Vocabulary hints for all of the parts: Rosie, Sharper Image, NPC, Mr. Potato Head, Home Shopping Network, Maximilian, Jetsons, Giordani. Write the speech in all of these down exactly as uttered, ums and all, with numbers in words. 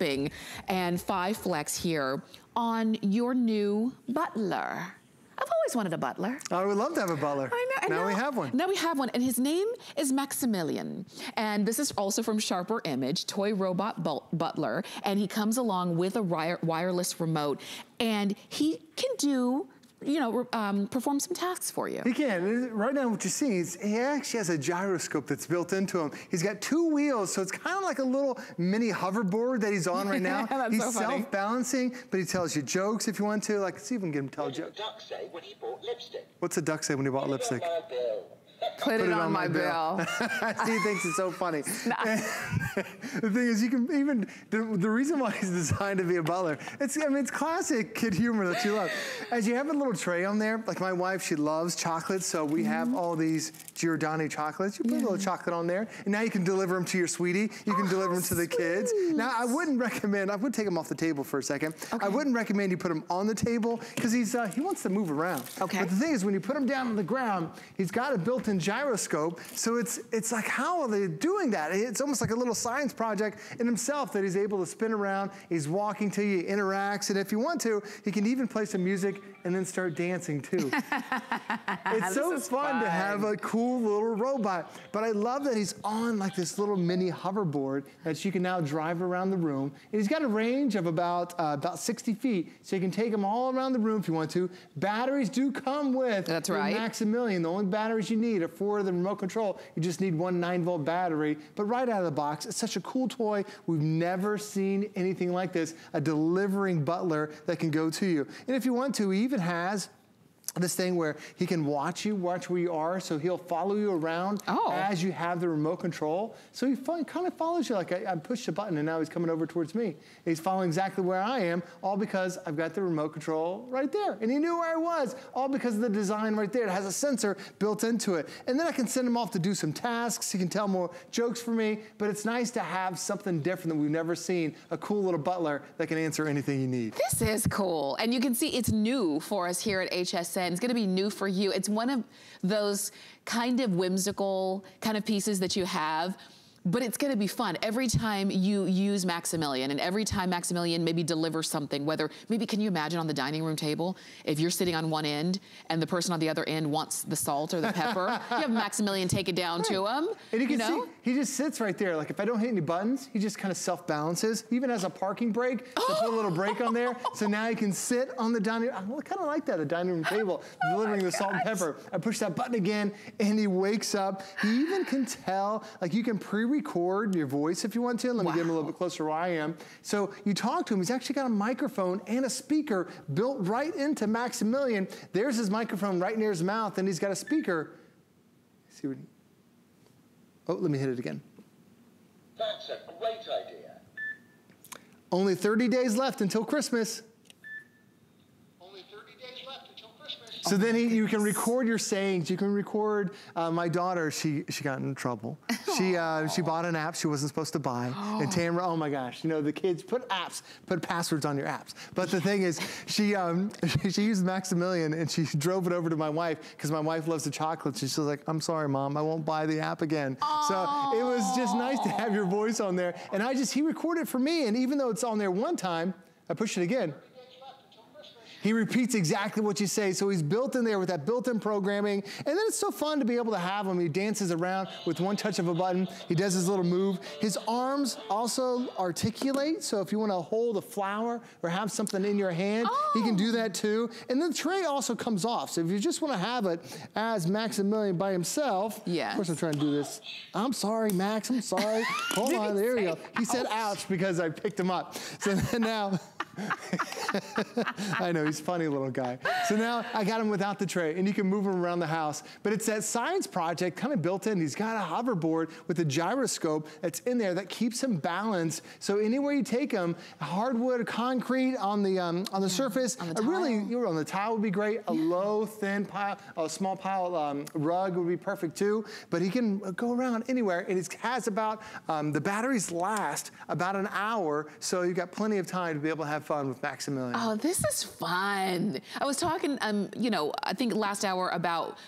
shipping and five flex here on your new butler. I've always wanted a butler. Oh, I would love to have a butler. I know. And now, now we have one. Now we have one, and his name is Maximilian. And this is also from Sharper Image, toy robot butler, and he comes along with a wireless remote, and he can do, you know, um, perform some tasks for you. He can. Right now what you're seeing is he actually has a gyroscope that's built into him. He's got two wheels, so it's kind of like a little mini hoverboard that he's on right now. That's he's so self-balancing, but he tells you jokes if you want to. Like, let's see if we can get him to tell jokes. What did the duck say when he bought lipstick? What's a duck say when he bought lipstick? Put, Put it, it on, on my bill. bill. He thinks it's so funny. The thing is, you can even, the, the reason why he's designed to be a butler, it's, I mean, it's classic kid humor that you love. As you have a little tray on there, like my wife, she loves chocolate, so we mm-hmm. have all these Giordani chocolates. You put yeah. a little chocolate on there, and now you can deliver them to your sweetie. You can oh, deliver them to sweet. the kids. Now, I wouldn't recommend, I would take them off the table for a second. Okay. I wouldn't recommend you put them on the table, because he's uh, he wants to move around. Okay. But the thing is, when you put them down on the ground, he's got a built-in gyroscope, so it's it's like, how are they doing that? It's almost like a little science project in himself that he's able to spin around. He's walking to you, interacts, and if you want to, he can even play some music and then start dancing too. It's so fun, fun to have a cool little robot, but I love that he's on like this little mini hoverboard that you can now drive around the room, and he's got a range of about uh, about sixty feet, so you can take him all around the room if you want to. Batteries do come with that's right Maximilian. The only batteries you need for the remote control, you just need one nine volt battery, but right out of the box, it's such a cool toy. We've never seen anything like this, a delivering butler that can go to you. And if you want to, he even has this thing where he can watch you, watch where you are, so he'll follow you around oh. as you have the remote control. So he kind of follows you, like I, I pushed a button and now he's coming over towards me. He's following exactly where I am, all because I've got the remote control right there. And he knew where I was, all because of the design right there. It has a sensor built into it. And then I can send him off to do some tasks. He can tell more jokes for me, but it's nice to have something different that we've never seen, a cool little butler that can answer anything you need. This is cool. And you can see it's new for us here at H S N. It's gonna be new for you. It's one of those kind of whimsical kind of pieces that you have, but it's gonna be fun every time you use Maximilian, and every time Maximilian maybe delivers something, whether, maybe can you imagine on the dining room table, if you're sitting on one end and the person on the other end wants the salt or the pepper, you have Maximilian take it down right. to him. And you can you know? see, he just sits right there. Like if I don't hit any buttons, he just kind of self-balances. He even has a parking brake, so oh. put a little brake on there. So now he can sit on the dining room. I kind of like that, the dining room table, oh delivering the gosh. salt and pepper. I push that button again and he wakes up. He even can tell, like you can pre record your voice if you want to. Let wow. me get him a little bit closer where I am. So you talk to him, he's actually got a microphone and a speaker built right into Maximilian. There's his microphone right near his mouth, and he's got a speaker. Let's see what he... Oh, let me hit it again. That's a great idea. Only thirty days left until Christmas. So then he, you can record your sayings. You can record, uh, my daughter, she she got in trouble. She uh, she bought an app she wasn't supposed to buy. Oh. And Tamra, oh my gosh, you know, the kids put apps, put passwords on your apps. But the thing is, she um, she used Maximilian and she drove it over to my wife, because my wife loves the chocolates. And she was like, I'm sorry, Mom, I won't buy the app again. Oh. So it was just nice to have your voice on there. And I just, he recorded for me. And even though it's on there one time, I pushed it again. He repeats exactly what you say, so he's built in there with that built-in programming, and then it's so fun to be able to have him. He dances around with one touch of a button. He does his little move. His arms also articulate, so if you want to hold a flower or have something in your hand, oh. he can do that too. And the tray also comes off, so if you just want to have it as Maximilian by himself, yes. of course I'm trying to do this. I'm sorry, Max, I'm sorry. Hold on, there you go. Ouch. He said ouch because I picked him up. So then now... I know, he's a funny little guy. So now I got him without the tray, and you can move him around the house. But it's that science project kind of built in. He's got a hoverboard with a gyroscope that's in there that keeps him balanced. So anywhere you take him, hardwood, concrete, on the um, on the yeah, surface, on the tile. really, you know, on the tile would be great. A yeah. low, thin pile, a small pile um, rug would be perfect too. But he can go around anywhere, and it has about um, the batteries last about an hour, so you've got plenty of time to be able to have have fun with Maximilian. Oh, this is fun. I was talking, um, you know, I think last hour about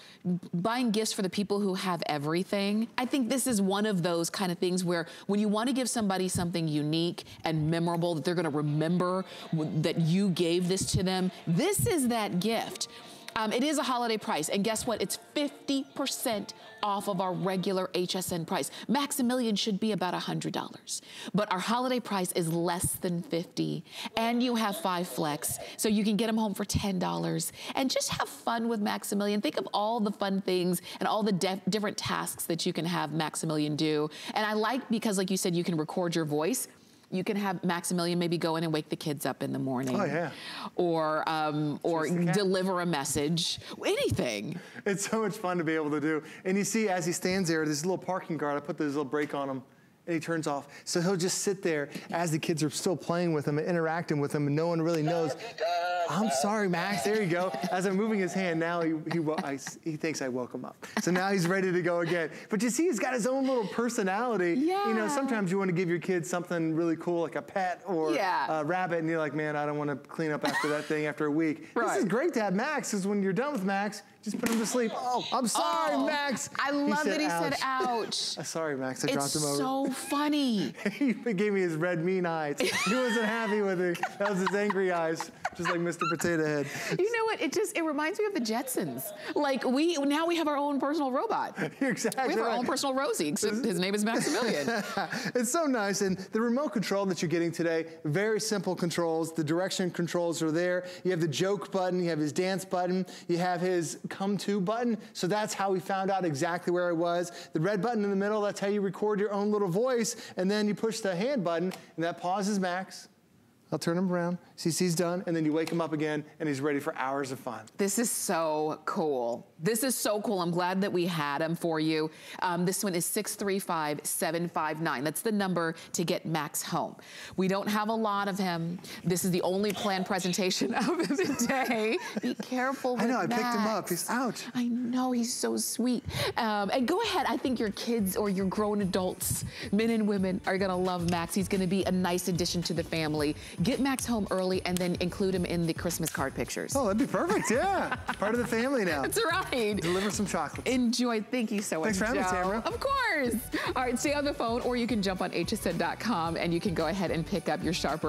buying gifts for the people who have everything. I think this is one of those kind of things where when you want to give somebody something unique and memorable that they're going to remember that you gave this to them, this is that gift. Um, it is a holiday price, and guess what? It's fifty percent off of our regular H S N price. Maximilian should be about one hundred dollars, but our holiday price is less than fifty dollars, and you have five flex, so you can get them home for ten dollars, and just have fun with Maximilian. Think of all the fun things and all the different tasks that you can have Maximilian do, and I like because, like you said, you can record your voice. You can have Maximilian maybe go in and wake the kids up in the morning. Oh, yeah. Or, um, or deliver a message, anything. It's so much fun to be able to do. And you see, as he stands there, this little parking guard, I put this little brake on him, and he turns off. So he'll just sit there as the kids are still playing with him and interacting with him, and no one really knows. I'm sorry, Max, there you go. As I'm moving his hand, now he, he, I, he thinks I woke him up. So now he's ready to go again. But you see, he's got his own little personality. Yeah. You know, sometimes you want to give your kids something really cool, like a pet or yeah. a rabbit, and you're like, man, I don't want to clean up after that thing after a week. Right. This is great to have Max, because when you're done with Max, just put him to sleep. Oh, I'm sorry, oh, Max. I love that he said, ouch. Sorry, Max, I dropped him over. It's so funny. He gave me his red mean eyes. He wasn't happy with it. That was his angry eyes, just like Mister Potato Head. You know what, it just, it reminds me of the Jetsons. Like, we, now we have our own personal robot. You're exactly We have right. our own personal Rosie, except his name is Maximilian. It's so nice, and the remote control that you're getting today, very simple controls. The direction controls are there. You have the joke button, you have his dance button, you have his come to button, so that's how we found out exactly where I was. The red button in the middle, that's how you record your own little voice, and then you push the hand button, and that pauses Max. I'll turn him around, see he's done, and then you wake him up again, and he's ready for hours of fun. This is so cool. This is so cool. I'm glad that we had him for you. Um, this one is six three five, seven five nine. That's the number to get Max home. We don't have a lot of him. This is the only planned presentation of the day. Be careful with I know, I Max. picked him up. He's ouch. I know, he's so sweet. Um, and go ahead. I think your kids or your grown adults, men and women, are going to love Max. He's going to be a nice addition to the family. Get Max home early and then include him in the Christmas card pictures. Oh, that'd be perfect, yeah. Part of the family now. That's right. Deliver some chocolates. Enjoy, thank you so much, Thanks for having me, Tamara. Of course. All right, stay on the phone or you can jump on H S N dot com and you can go ahead and pick up your Sharper